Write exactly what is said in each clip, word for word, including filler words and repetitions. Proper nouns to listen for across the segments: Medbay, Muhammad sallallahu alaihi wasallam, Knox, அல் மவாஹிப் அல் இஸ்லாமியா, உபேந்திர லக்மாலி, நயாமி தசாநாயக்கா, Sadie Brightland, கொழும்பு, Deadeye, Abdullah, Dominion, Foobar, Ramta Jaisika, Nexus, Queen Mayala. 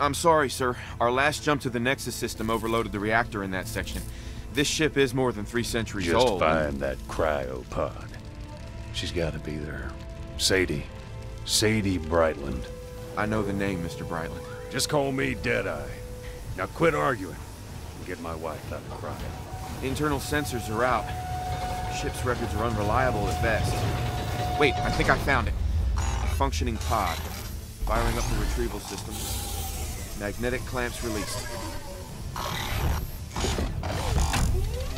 I'm sorry, sir. Our last jump to the Nexus system overloaded the reactor in that section. This ship is more than three centuries Just old. Just find that cryopod. She's got to be there. Sadie. Sadie Brightland. I know the name, Mister Brightland. Just call me Deadeye. Now quit arguing and get my wife out of the cryo. Internal sensors are out. Ship's records are unreliable at best. Wait, I think I found it. A functioning pod. Firing up the retrieval system. Magnetic clamps released.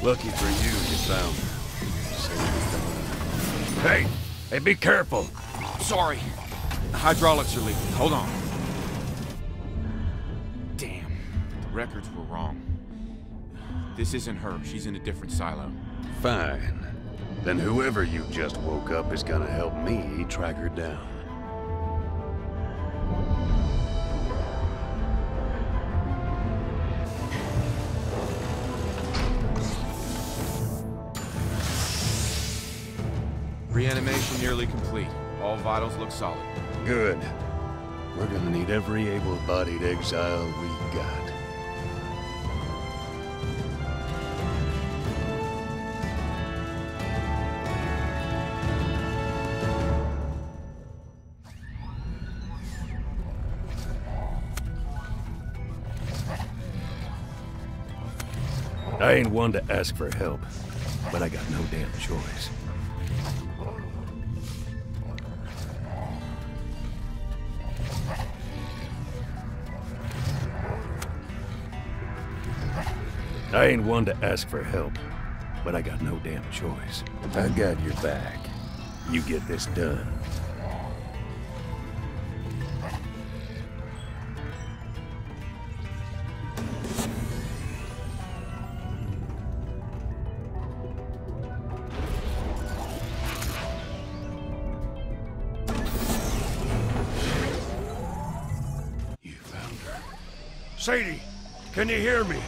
Lucky for you, you found her. Hey! Hey, be careful! Sorry. The hydraulics are leaking. Hold on. Damn. The records were wrong. This isn't her. She's in a different silo. Fine. Then whoever you just woke up is gonna help me track her down. Reanimation nearly complete. All vitals look solid. Good. We're gonna need every able-bodied exile we got. I ain't one to ask for help, but I got no damn choice. I ain't one to ask for help, but I got no damn choice. I got your back. You get this done. You found her. Sadie, can you hear me?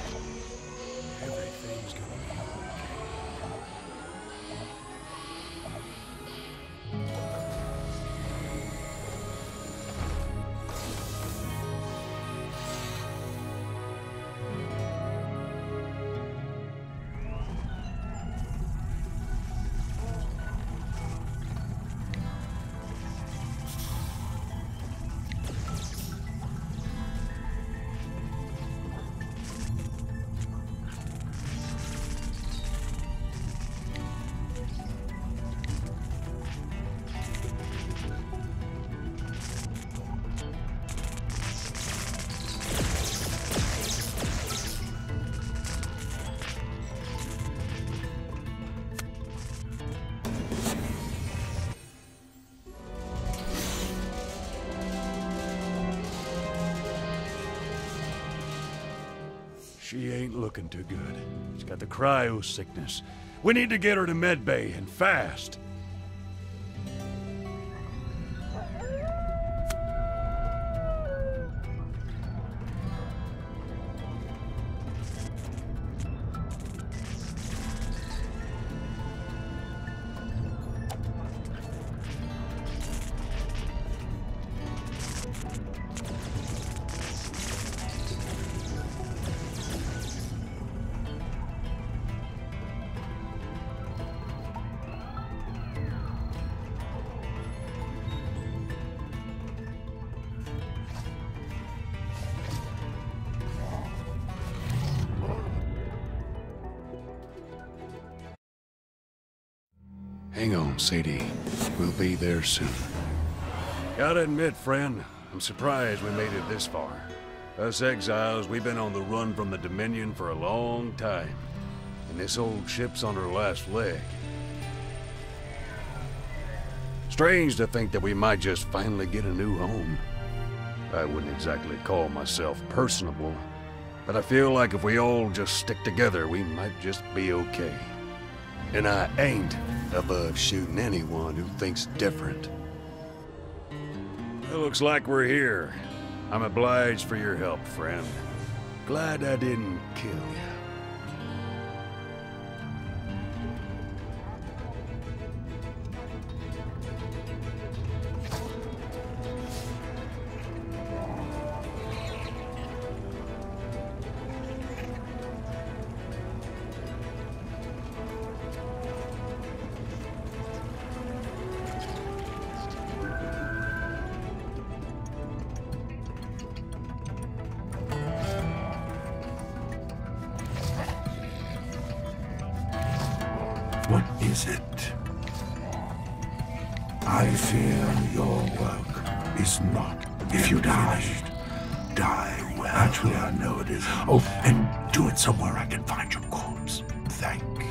She ain't looking too good. She's got the cryo sickness. We need to get her to Medbay, and fast. Hang on, Sadie. We'll be there soon. Gotta admit, friend, I'm surprised we made it this far. Us exiles, we've been on the run from the Dominion for a long time. And this old ship's on her last leg. Strange to think that we might just finally get a new home. I wouldn't exactly call myself personable, but I feel like if we all just stick together, we might just be okay. And I ain't above shooting anyone who thinks different. It looks like we're here. I'm obliged for your help, friend. Glad I didn't kill you. What is it? I fear your work is not. If you die, die well. Actually, I know it is. Oh, and do it somewhere I can find your corpse. Thank you.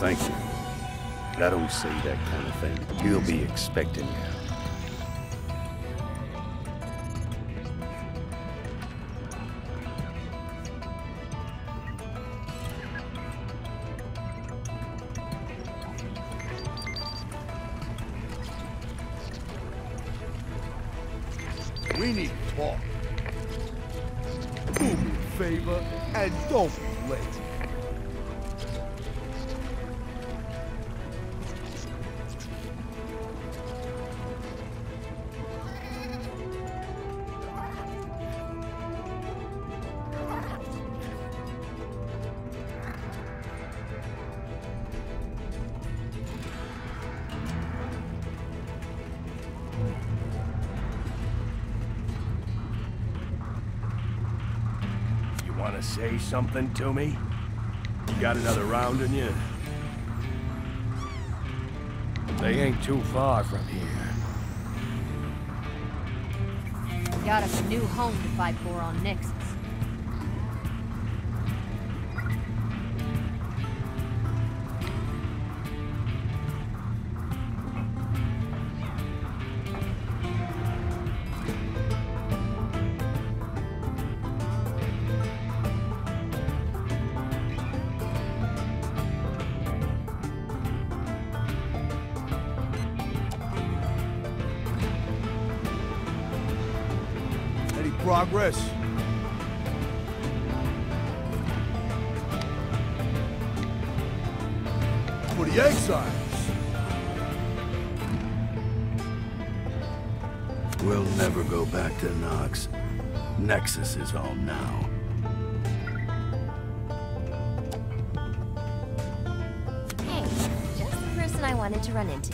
Thank you. But I don't say that kind of thing. He'll be expecting you. We need to talk. Do me a favor and don't be late. Say something to me? You got another round in you? They ain't too far from here. Got us a new home to fight for on Nexus. Progress. For the exiles. We'll never go back to Knox. Nexus is home now. Hey, just the person I wanted to run into.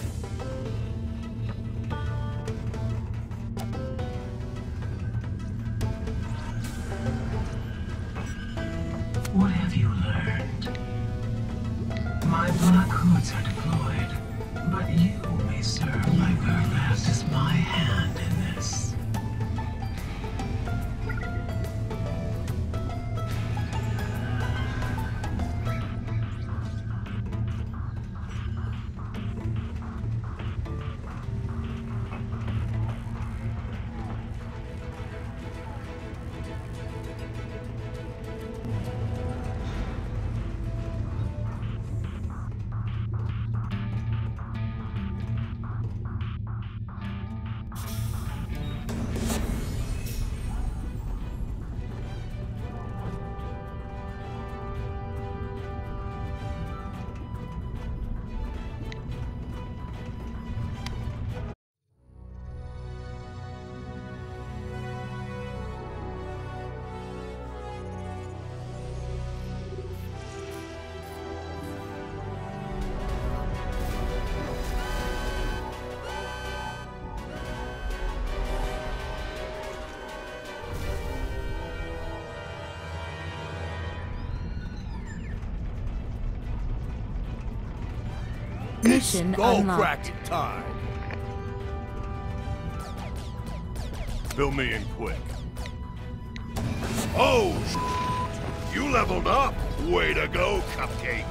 Mission unlocked. Time. Fill me in quick. Oh, sh you leveled up. Way to go, Cupcake.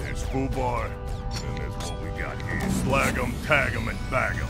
There's Foobar, and there's what we got here. Slag 'em, tag 'em, and bag 'em.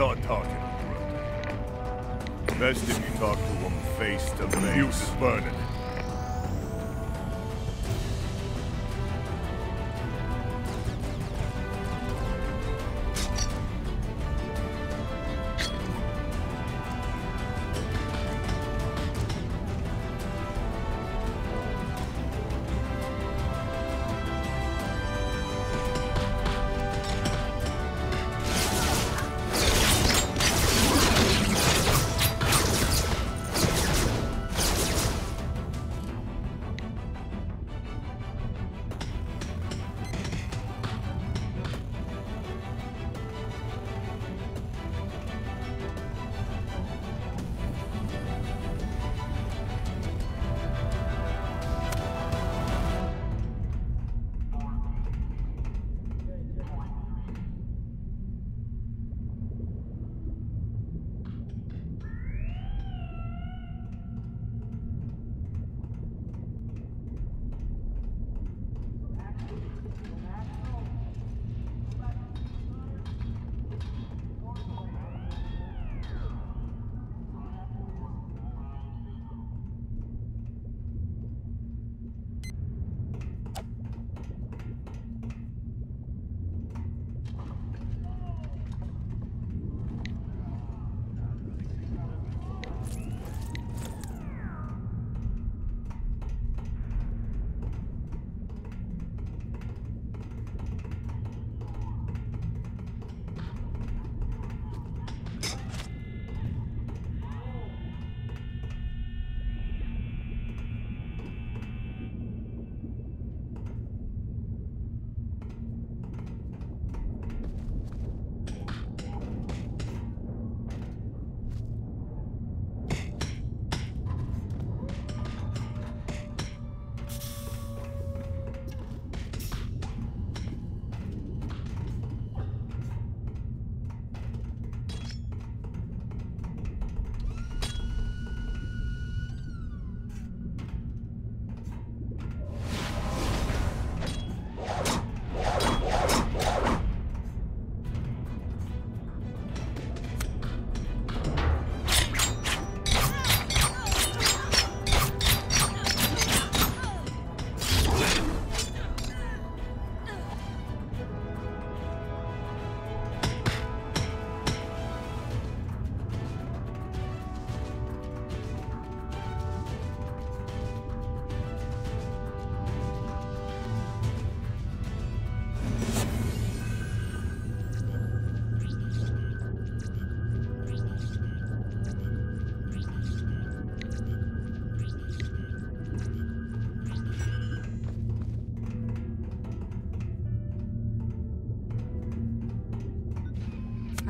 Start talking, bro. Best if you talk to him face to face. Use is burning.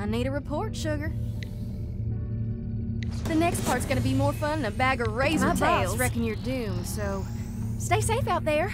I need a report, sugar. The next part's gonna be more fun than a bag of razor tails. My boss reckon you're doomed, so stay safe out there.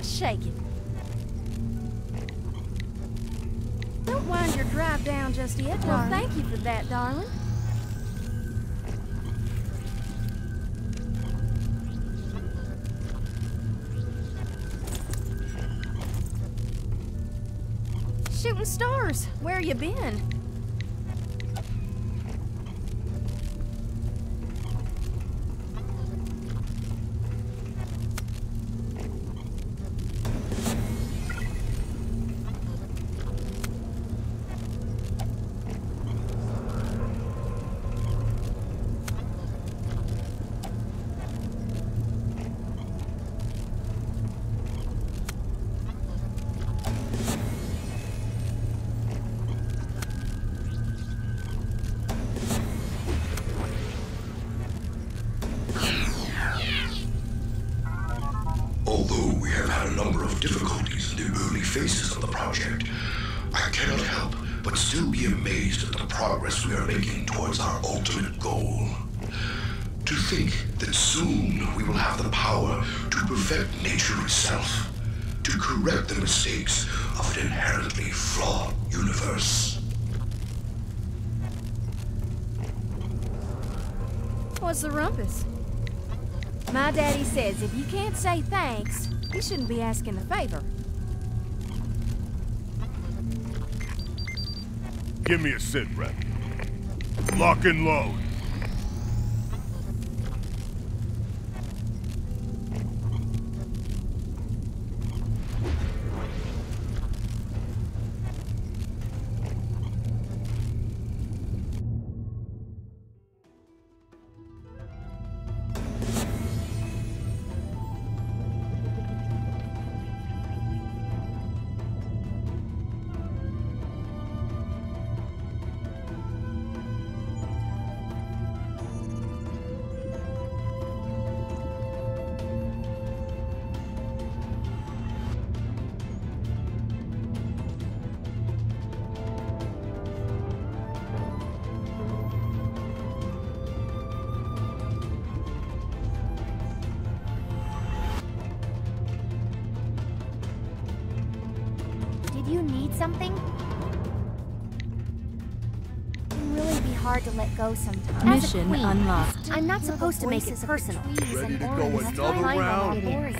Shake it. Don't wind your drive down just yet. Well, thank you for that, darling. Shooting stars, where you been? What's the rumpus? My daddy says if you can't say thanks, you shouldn't be asking a favor. Give me a sit rep. Lock and load. Sometimes. Mission unlocked. I'm not supposed to make it personal. Ready to go another round?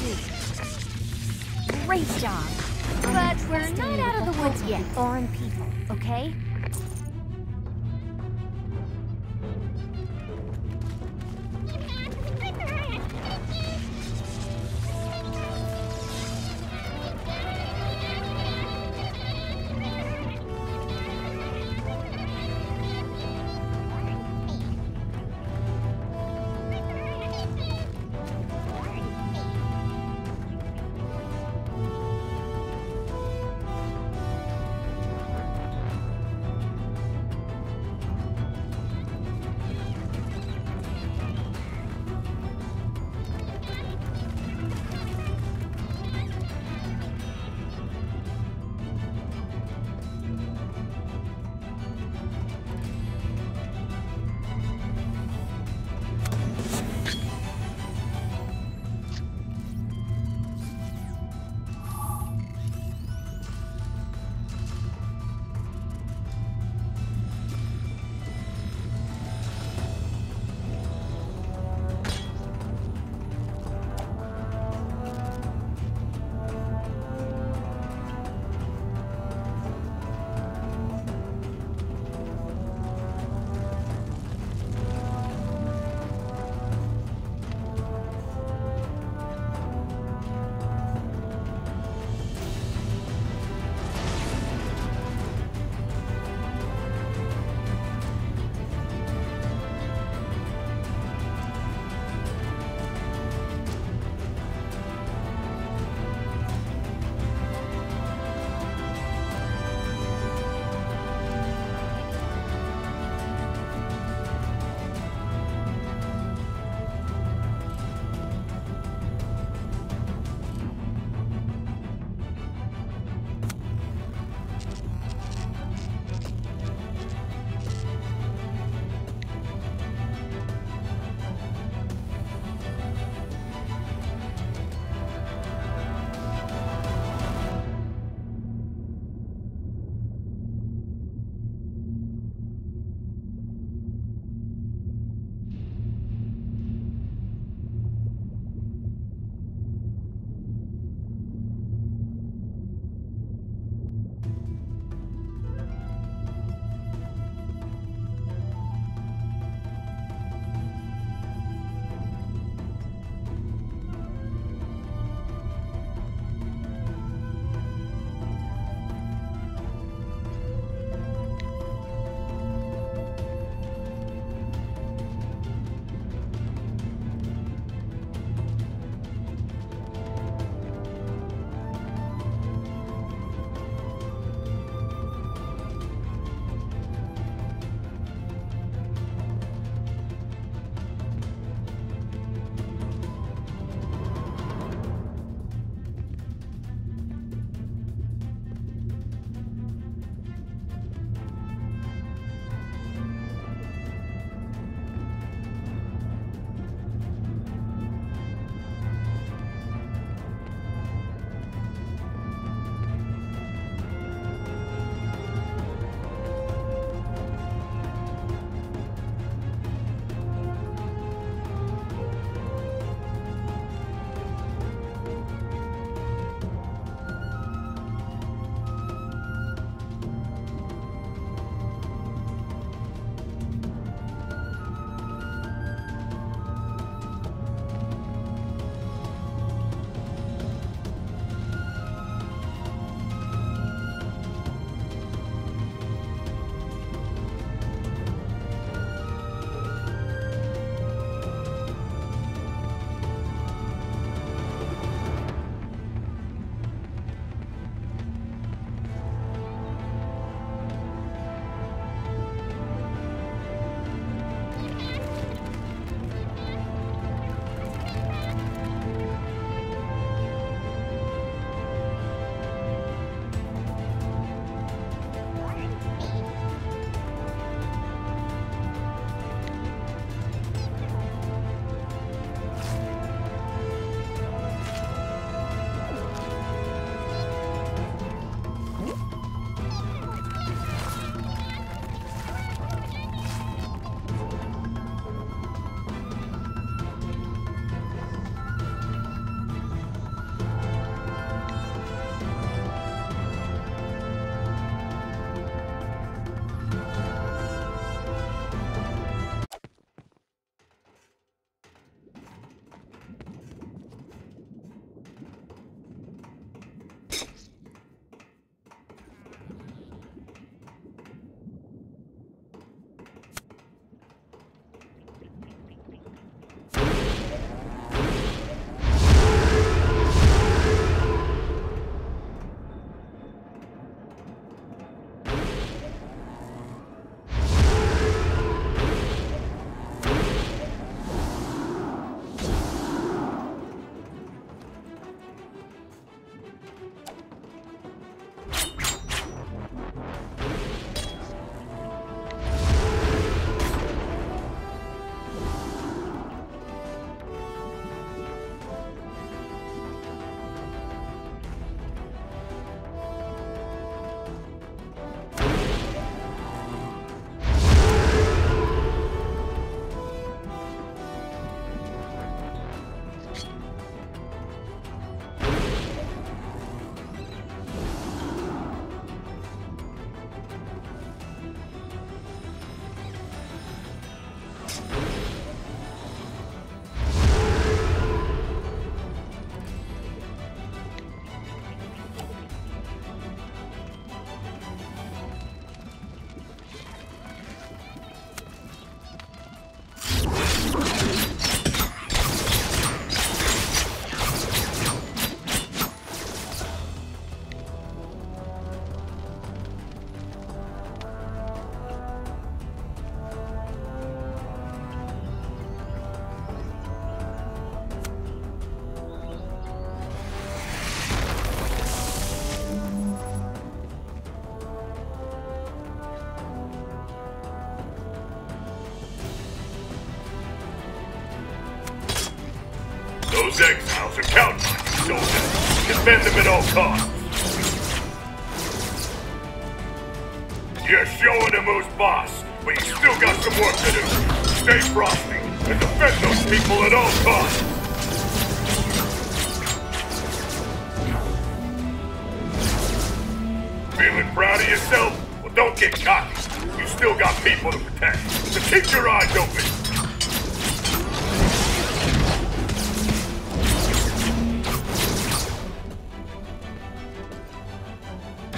do. Great job. But we're not out of the woods yet. Foreign people, okay? those exiles are counting on you, soldier. Defend them at all costs. You're showing them who's boss, but you still got some work to do. Stay frosty and defend those people at all costs. Feeling proud of yourself? Well, don't get cocky. You still got people to protect, so keep your eyes open.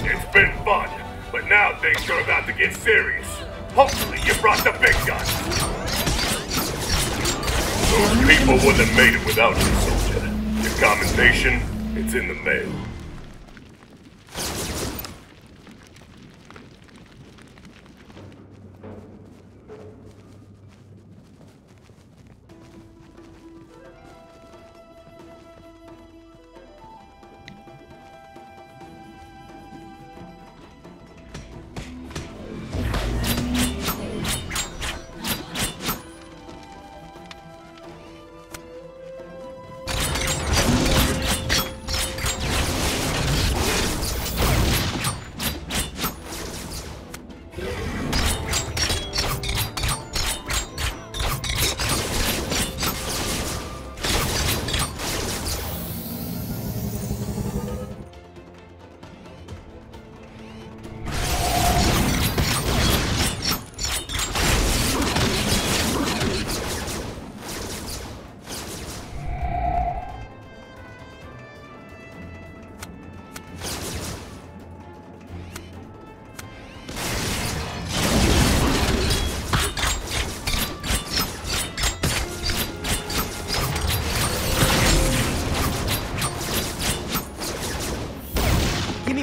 It's been fun, but now things are about to get serious. Hopefully you brought the big guns. Those people wouldn't have made it without you, soldier. Your commendation, it's in the mail.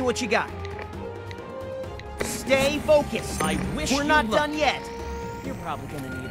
What you got? Stay focused. I wish we're not done yet. You're probably gonna need it.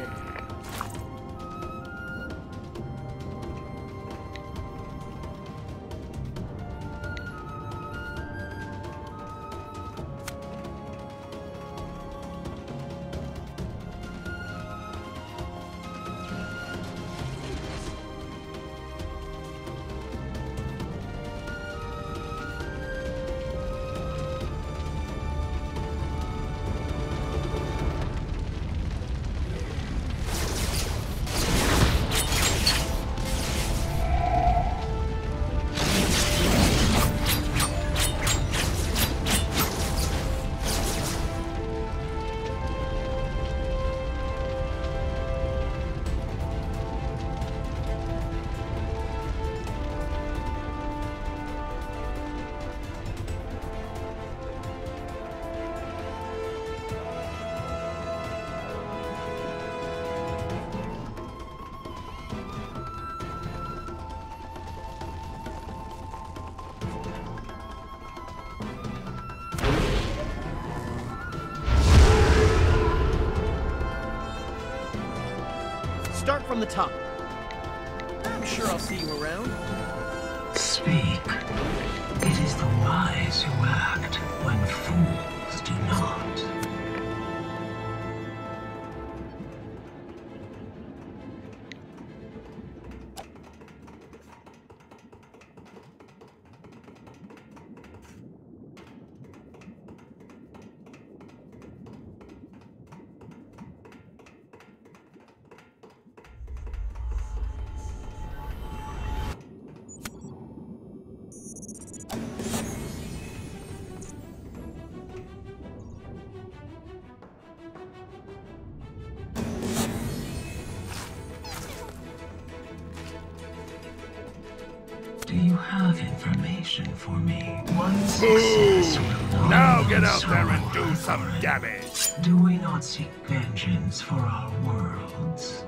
Start from the top. I'm sure I'll see you around. Speak. It is the wise who act when fools do not. Some damage. Do we not seek vengeance for our worlds?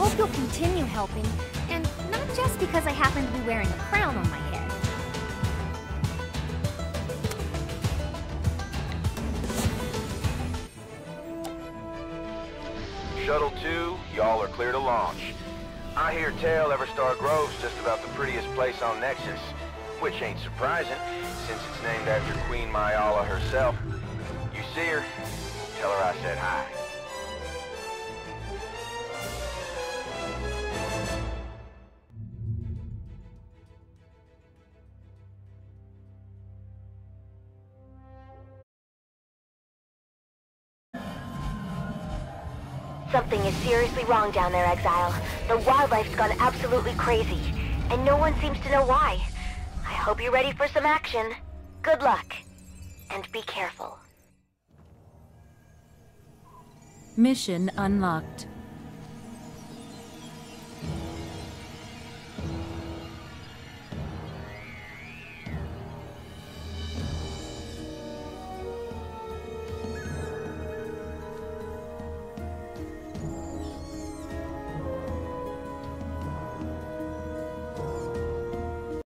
hope you'll continue helping, and not just because I happen to be wearing a crown on my head. Shuttle two, y'all are clear to launch. I hear tale Everstar Grove's just about the prettiest place on Nexus, which ain't surprising, since it's named after Queen Mayala herself. You see her, tell her I said hi. Something is seriously wrong down there, Exile. The wildlife's gone absolutely crazy, and no one seems to know why. I hope you're ready for some action. Good luck, and be careful. Mission unlocked.